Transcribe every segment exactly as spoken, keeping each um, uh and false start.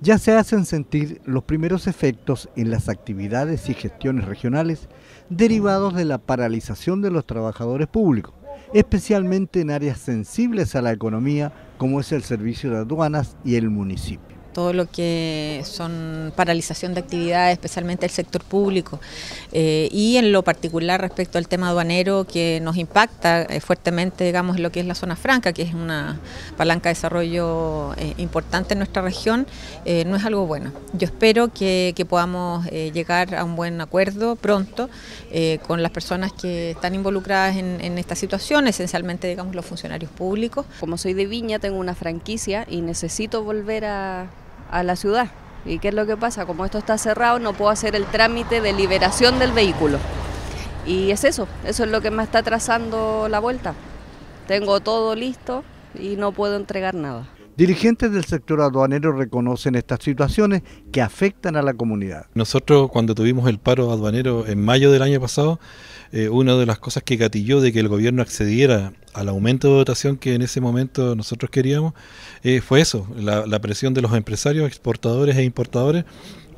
ya se hacen sentir los primeros efectos en las actividades y gestiones regionales derivados de la paralización de los trabajadores públicos, especialmente en áreas sensibles a la economía como es el servicio de aduanas y el municipio. Todo lo que son paralización de actividades, especialmente el sector público, eh, y en lo particular respecto al tema aduanero, que nos impacta eh, fuertemente, digamos, lo que es la zona franca, que es una palanca de desarrollo eh, importante en nuestra región, eh, no es algo bueno. Yo espero que, que podamos eh, llegar a un buen acuerdo pronto eh, con las personas que están involucradas en, en esta situación, esencialmente, digamos, los funcionarios públicos. Como soy de Viña, tengo una franquicia y necesito volver a... a la ciudad. ¿Y qué es lo que pasa? Como esto está cerrado, no puedo hacer el trámite de liberación del vehículo. Y es eso, eso es lo que me está atrasando la vuelta. Tengo todo listo y no puedo entregar nada. Dirigentes del sector aduanero reconocen estas situaciones que afectan a la comunidad. Nosotros, cuando tuvimos el paro aduanero en mayo del año pasado, eh, una de las cosas que gatilló de que el gobierno accediera al aumento de dotación que en ese momento nosotros queríamos, eh, fue eso, la, la presión de los empresarios, exportadores e importadores,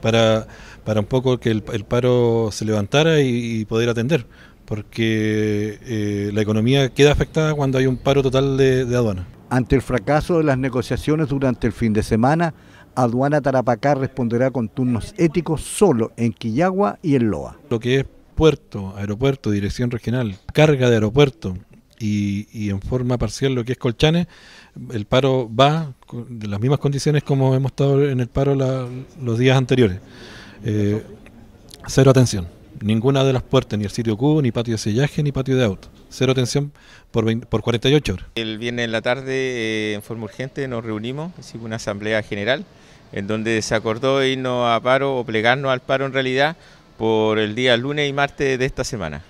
para, para un poco que el, el paro se levantara y, y poder atender, porque eh, la economía queda afectada cuando hay un paro total de, de aduana. Ante el fracaso de las negociaciones durante el fin de semana, Aduana Tarapacá responderá con turnos éticos solo en Quillagua y en Loa. Lo que es puerto, aeropuerto, dirección regional, carga de aeropuerto y, y en forma parcial lo que es Colchane, el paro va de las mismas condiciones como hemos estado en el paro la, los días anteriores. Eh, cero atención. Ninguna de las puertas, ni el sitio cubo, ni patio de sellaje, ni patio de auto. Cero atención por, veinte, por cuarenta y ocho horas. El viernes en la tarde, eh, en forma urgente, nos reunimos, hicimos una asamblea general, en donde se acordó irnos a paro o plegarnos al paro en realidad por el día lunes y martes de esta semana.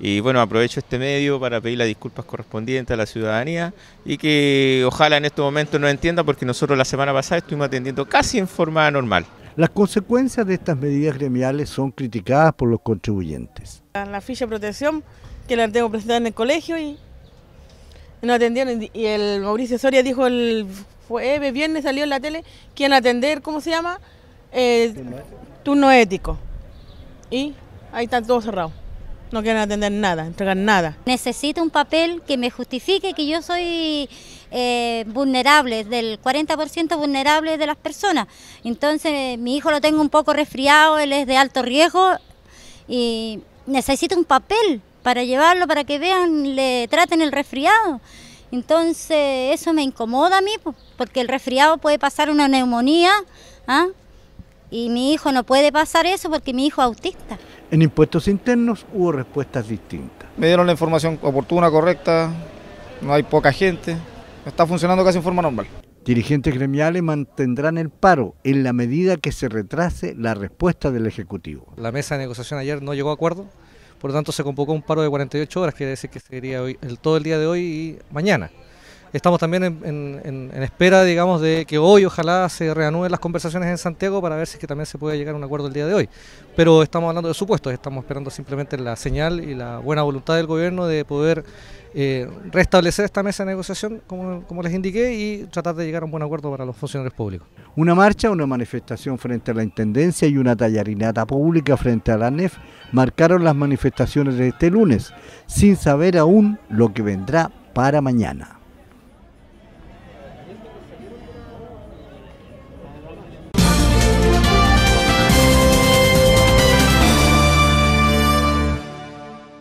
Y bueno, aprovecho este medio para pedir las disculpas correspondientes a la ciudadanía y que ojalá en estos momentos nos entienda, porque nosotros la semana pasada estuvimos atendiendo casi en forma normal. Las consecuencias de estas medidas gremiales son criticadas por los contribuyentes. La ficha de protección que la tengo presentada en el colegio y no atendieron. Y el Mauricio Soria dijo el jueves, viernes salió en la tele que iban a atender, ¿cómo se llama? Eh, turno ético. Y ahí están todos cerrados. No quieren atender nada, entregar nada. Necesito un papel que me justifique que yo soy eh, vulnerable, del cuarenta por ciento vulnerable de las personas. Entonces, mi hijo lo tengo un poco resfriado, él es de alto riesgo y necesito un papel para llevarlo, para que vean, le traten el resfriado. Entonces, eso me incomoda a mí, porque el resfriado puede pasar una neumonía, ¿ah? Y mi hijo no puede pasar eso porque mi hijo es autista. En impuestos internos hubo respuestas distintas. Me dieron la información oportuna, correcta, no hay poca gente, está funcionando casi en forma normal. Dirigentes gremiales mantendrán el paro en la medida que se retrase la respuesta del Ejecutivo. La mesa de negociación ayer no llegó a acuerdo, por lo tanto se convocó un paro de cuarenta y ocho horas, quiere decir que sería hoy, el, todo el día de hoy y mañana. Estamos también en, en, en espera, digamos, de que hoy ojalá se reanuden las conversaciones en Santiago para ver si es que también se puede llegar a un acuerdo el día de hoy. Pero estamos hablando de supuestos, estamos esperando simplemente la señal y la buena voluntad del gobierno de poder eh, restablecer esta mesa de negociación, como, como les indiqué, y tratar de llegar a un buen acuerdo para los funcionarios públicos. Una marcha, una manifestación frente a la Intendencia y una tallarinata pública frente a la A N E F marcaron las manifestaciones de este lunes, sin saber aún lo que vendrá para mañana.